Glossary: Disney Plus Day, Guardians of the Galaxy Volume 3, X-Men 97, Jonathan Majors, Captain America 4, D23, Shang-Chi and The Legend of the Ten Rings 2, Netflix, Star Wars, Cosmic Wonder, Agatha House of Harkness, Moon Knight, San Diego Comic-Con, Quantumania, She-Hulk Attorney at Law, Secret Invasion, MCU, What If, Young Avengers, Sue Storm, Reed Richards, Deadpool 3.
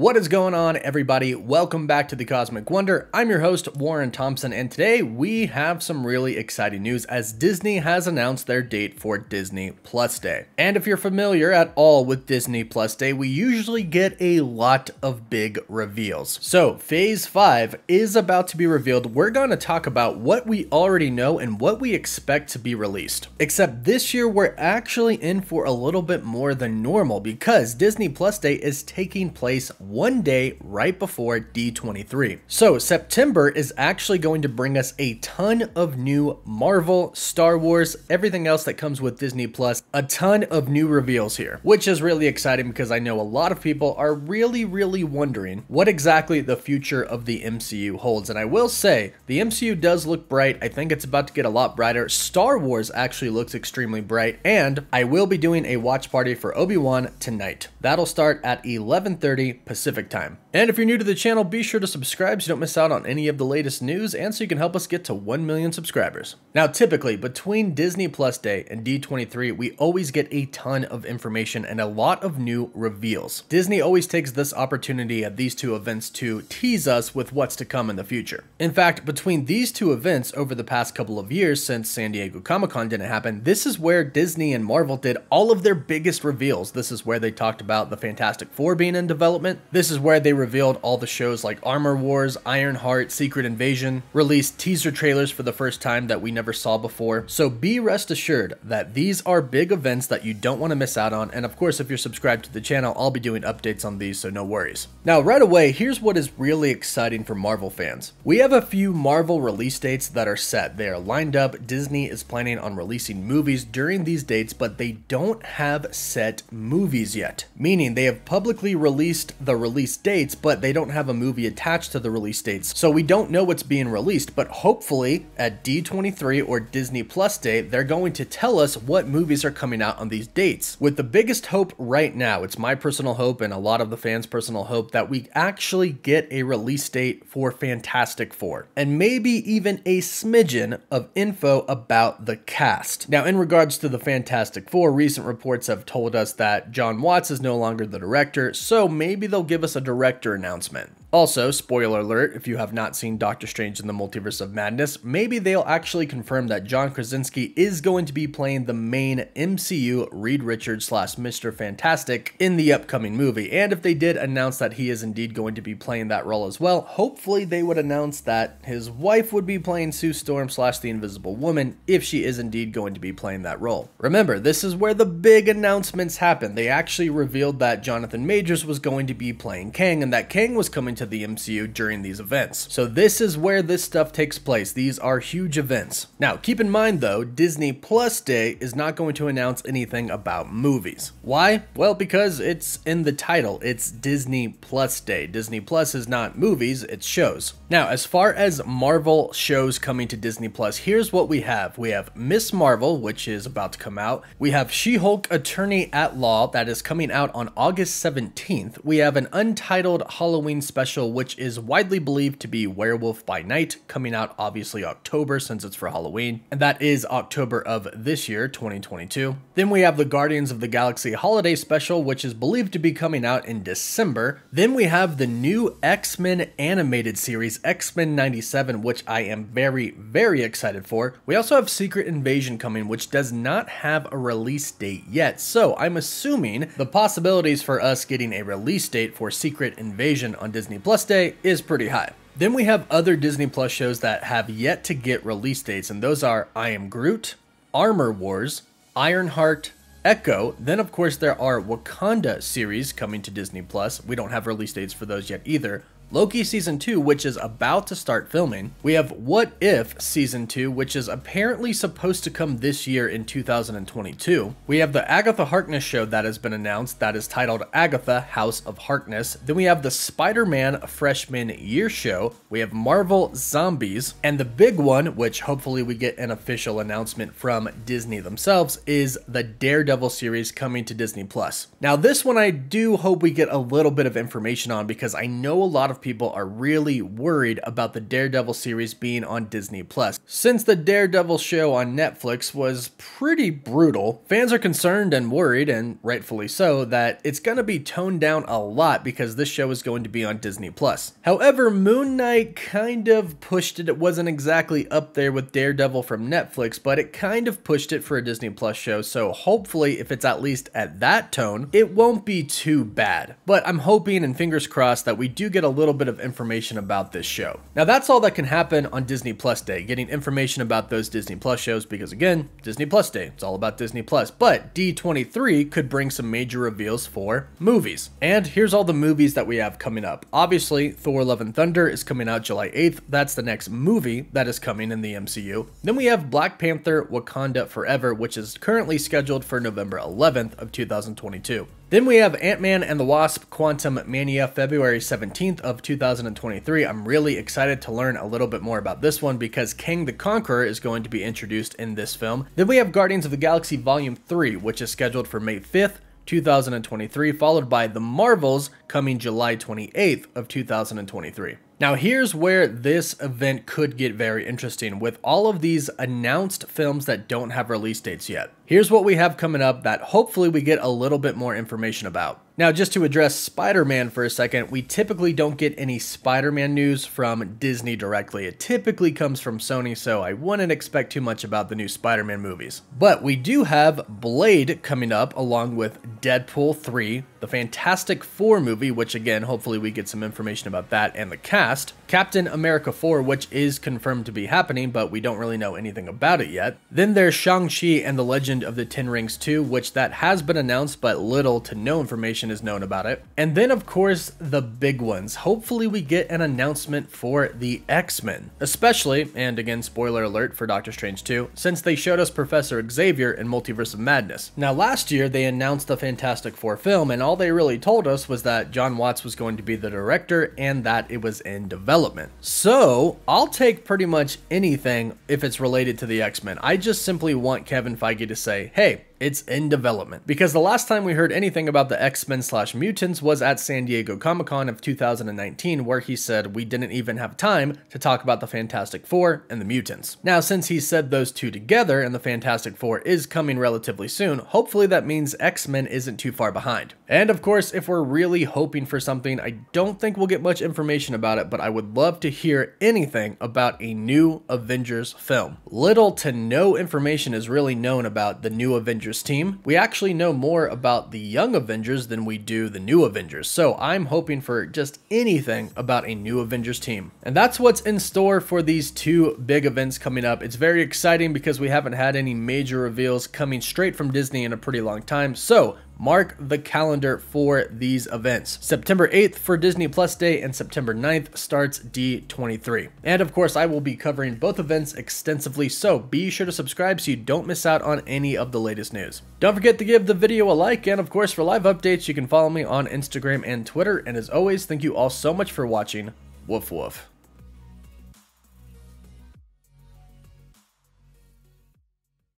What is going on, everybody? Welcome back to the Cosmic Wonder. I'm your host, Warren Thompson, and today we have some really exciting news as Disney has announced their date for Disney Plus Day. And if you're familiar at all with Disney Plus Day, we usually get a lot of big reveals. So Phase 5 is about to be revealed. We're going to talk about what we already know and what we expect to be released. Except this year, we're actually in for a little bit more than normal because Disney Plus Day is taking place one day right before D23. So September is actually going to bring us a ton of new Marvel, Star Wars, everything else that comes with Disney Plus, a ton of new reveals here, which is really exciting because I know a lot of people are really wondering what exactly the future of the MCU holds. And I will say the MCU does look bright. I think it's about to get a lot brighter. Star Wars actually looks extremely bright, and I will be doing a watch party for Obi-Wan tonight. That'll start at 11:30 Pacific time. And if you're new to the channel, be sure to subscribe so you don't miss out on any of the latest news and so you can help us get to 1 million subscribers. Now, typically between Disney Plus Day and D23, we always get a ton of information and a lot of new reveals. Disney always takes this opportunity at these two events to tease us with what's to come in the future. In fact, between these two events over the past couple of years since San Diego Comic-Con didn't happen, this is where Disney and Marvel did all of their biggest reveals. This is where they talked about the Fantastic Four being in development. This is where they revealed all the shows like Armor Wars, Ironheart, Secret Invasion, released teaser trailers for the first time that we never saw before. So be rest assured that these are big events that you don't want to miss out on. And of course, if you're subscribed to the channel, I'll be doing updates on these, so no worries. Now, right away, here's what is really exciting for Marvel fans. We have a few Marvel release dates that are set. They are lined up. Disney is planning on releasing movies during these dates, but they don't have set movies yet, meaning they have publicly released the release dates, but they don't have a movie attached to the release dates. So we don't know what's being released, but hopefully at D23 or Disney Plus Day, they're going to tell us what movies are coming out on these dates. With the biggest hope right now, it's my personal hope and a lot of the fans' personal hope, that we actually get a release date for Fantastic Four and maybe even a smidgen of info about the cast. Now, in regards to the Fantastic Four, recent reports have told us that John Watts is no longer the director, so maybe they'll give us a director announcement. Also, spoiler alert, if you have not seen Doctor Strange in the Multiverse of Madness, maybe they'll actually confirm that John Krasinski is going to be playing the main MCU Reed Richards / Mr. Fantastic in the upcoming movie. And if they did announce that he is indeed going to be playing that role as well, hopefully they would announce that his wife would be playing Sue Storm / the Invisible Woman if she is indeed going to be playing that role. Remember, this is where the big announcements happen. They actually revealed that Jonathan Majors was going to be playing Kang and that Kang was coming to the MCU during these events. So this is where this stuff takes place. These are huge events. Now, keep in mind though, Disney Plus Day is not going to announce anything about movies. Why? Well, because it's in the title. It's Disney Plus Day. Disney Plus is not movies, it's shows. Now, as far as Marvel shows coming to Disney Plus, here's what we have. We have Miss Marvel, which is about to come out. We have She-Hulk Attorney at Law, that is coming out on August 17th. We have an untitled Halloween special, which is widely believed to be Werewolf by Night, coming out obviously October since it's for Halloween, and that is October of this year, 2022. Then we have the Guardians of the Galaxy Holiday Special, which is believed to be coming out in December. Then we have the new X-Men animated series, X-Men 97, which I am very excited for. We also have Secret Invasion coming, which does not have a release date yet, so I'm assuming the possibilities for us getting a release date for Secret Invasion on Disney Plus Day is pretty high. Then we have other Disney Plus shows that have yet to get release dates, and those are I Am Groot, Armor Wars, Ironheart, Echo. Then of course there are Wakanda series coming to Disney Plus. We don't have release dates for those yet either. Loki Season 2, which is about to start filming. We have What If Season 2, which is apparently supposed to come this year in 2022. We have the Agatha Harkness show that has been announced, that is titled Agatha House of Harkness. Then we have the Spider-Man Freshman Year show. We have Marvel Zombies. And the big one, which hopefully we get an official announcement from Disney themselves, is the Daredevil series coming to Disney Plus. Now this one I do hope we get a little bit of information on because I know a lot of of people are really worried about the Daredevil series being on Disney Plus. Since the Daredevil show on Netflix was pretty brutal, fans are concerned and worried, and rightfully so, that it's going to be toned down a lot because this show is going to be on Disney Plus. However, Moon Knight kind of pushed it. It wasn't exactly up there with Daredevil from Netflix, but it kind of pushed it for a Disney Plus show, so hopefully if it's at least at that tone, it won't be too bad. But I'm hoping and fingers crossed that we do get a little bit of information about this show. Now that's all that can happen on Disney Plus Day, getting information about those Disney Plus shows, because again, Disney Plus Day, it's all about Disney Plus. But D23 could bring some major reveals for movies. And here's all the movies that we have coming up. Obviously, Thor: Love and Thunder is coming out July 8th. That's the next movie that is coming in the MCU. Then we have Black Panther: Wakanda Forever, which is currently scheduled for November 11th of 2022. Then we have Ant-Man and the Wasp: Quantumania, February 17th of 2023. I'm really excited to learn a little bit more about this one because Kang the Conqueror is going to be introduced in this film. Then we have Guardians of the Galaxy Volume 3, which is scheduled for May 5th, 2023, followed by The Marvels coming July 28th of 2023. Now here's where this event could get very interesting with all of these announced films that don't have release dates yet. Here's what we have coming up that hopefully we get a little bit more information about. Now just to address Spider-Man for a second, we typically don't get any Spider-Man news from Disney directly. It typically comes from Sony, so I wouldn't expect too much about the new Spider-Man movies. But we do have Blade coming up along with Deadpool 3, the Fantastic Four movie, which again, hopefully we get some information about that and the cast, Captain America 4, which is confirmed to be happening, but we don't really know anything about it yet. Then there's Shang-Chi and the Legend of the Ten Rings 2, which that has been announced, but little to no information is known about it. And then of course the big ones. Hopefully we get an announcement for the X-Men, especially, and again spoiler alert for Doctor Strange 2, since they showed us Professor Xavier in Multiverse of Madness. Now last year they announced the Fantastic Four film and all they really told us was that John Watts was going to be the director and that it was in development. So I'll take pretty much anything if it's related to the X-Men. I just simply want Kevin Feige to say, hey, it's in development. Because the last time we heard anything about the X-Men / mutants was at San Diego Comic-Con of 2019, where he said we didn't even have time to talk about the Fantastic Four and the mutants. Now, since he said those two together and the Fantastic Four is coming relatively soon, hopefully that means X-Men isn't too far behind. And of course, if we're really hoping for something, I don't think we'll get much information about it, but I would love to hear anything about a new Avengers film. Little to no information is really known about the new Avengers team. We actually know more about the young Avengers than we do the new Avengers, so I'm hoping for just anything about a new Avengers team. And that's what's in store for these two big events coming up. It's very exciting because we haven't had any major reveals coming straight from Disney in a pretty long time, so mark the calendar for these events. September 8th for Disney Plus Day and September 9th starts D23. And of course, I will be covering both events extensively, so be sure to subscribe so you don't miss out on any of the latest news. Don't forget to give the video a like, and of course, for live updates, you can follow me on Instagram and Twitter. And as always, thank you all so much for watching. Woof woof.